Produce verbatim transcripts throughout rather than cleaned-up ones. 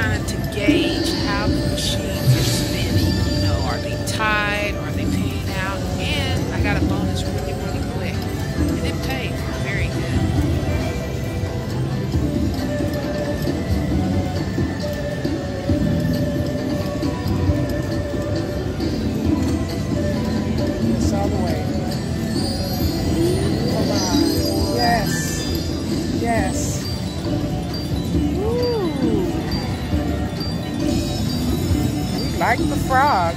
kind of to gauge how the machines are spinning. You know, are they tied? Are they paying out? And I got a bonus really, really quick. And it paid. Very good. It's all the way. Come on. Yes. Yes. Like the frog.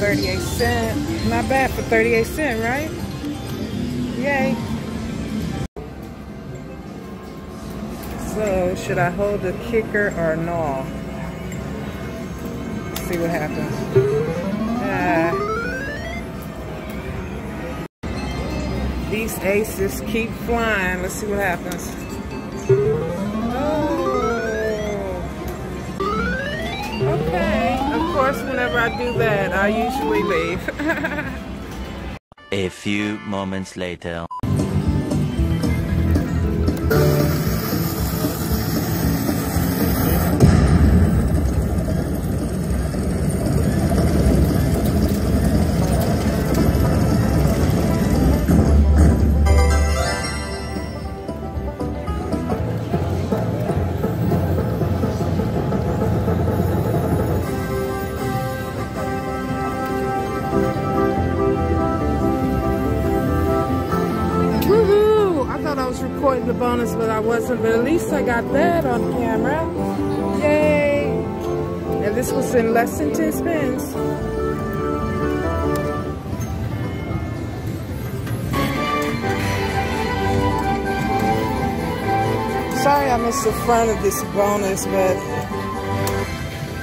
thirty-eight cent, not bad for thirty-eight cent, right? Yay. So should I hold the kicker or no? Let's see what happens. Uh, these aces keep flying. Let's see what happens. Oh. Okay. Of course, whenever I do that, I usually leave. A few moments later. Bonus, but I wasn't, but at least I got that on camera. Yay! And this was in less than ten spins. Sorry I missed the front of this bonus, but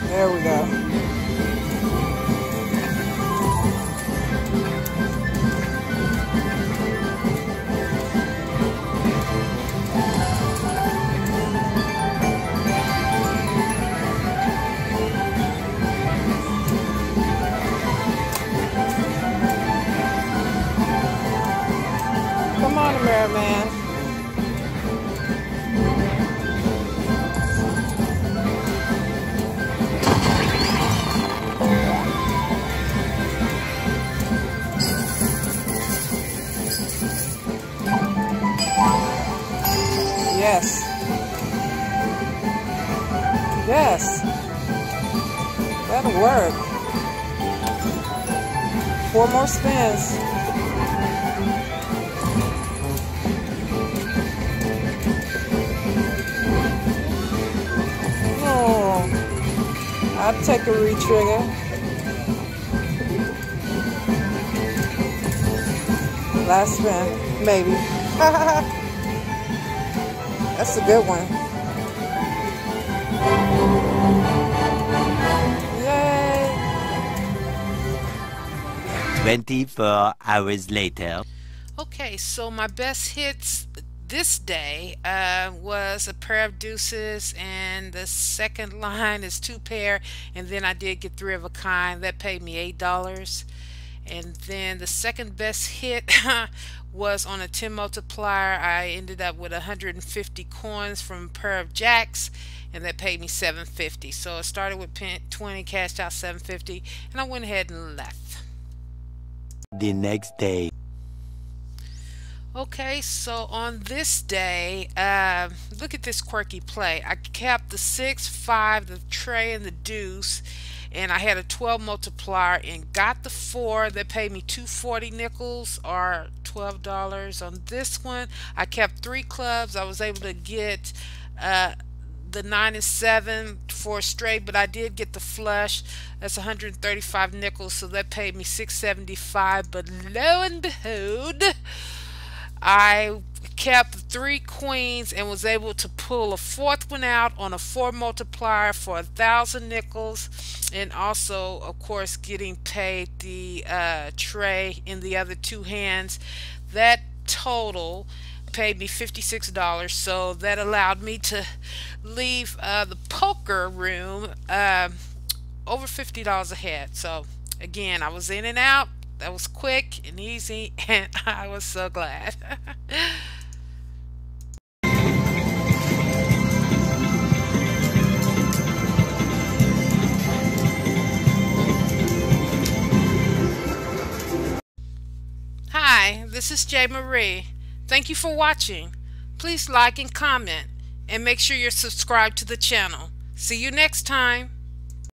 there we go. Yes. Yes. That'll work. Four more spins. Oh, I'll take a re-trigger. Last spin, maybe. That's a good one. Yay! twenty-four hours later. Okay, so my best hits this day uh, was a pair of deuces, and the second line is two pair, and then I did get three of a kind. That paid me eight dollars. And then the second best hit was on a ten multiplier. I ended up with one hundred fifty coins from a pair of jacks, and that paid me seven fifty. So I started with twenty, cashed out seven fifty, and I went ahead and left. The next day. Okay, so on this day, uh, look at this quirky play. I kept the six, five, the tray, and the deuce, and I had a twelve multiplier and got the four. That paid me two forty nickels, or twelve dollars. On this one, I kept three clubs. I was able to get uh, the nine and seven for a straight, but I did get the flush. That's one hundred thirty-five nickels, so that paid me six seventy-five. But lo and behold, I kept three queens and was able to pull a fourth one out on a four multiplier for a thousand nickels, and also of course getting paid the uh, tray in the other two hands. That total paid me fifty-six dollars, so that allowed me to leave uh, the poker room uh, over fifty dollars ahead. So again, I was in and out. That was quick and easy, and I was so glad. Hi, this is Jay Marie. Thank you for watching. Please like and comment, and make sure you're subscribed to the channel. See you next time.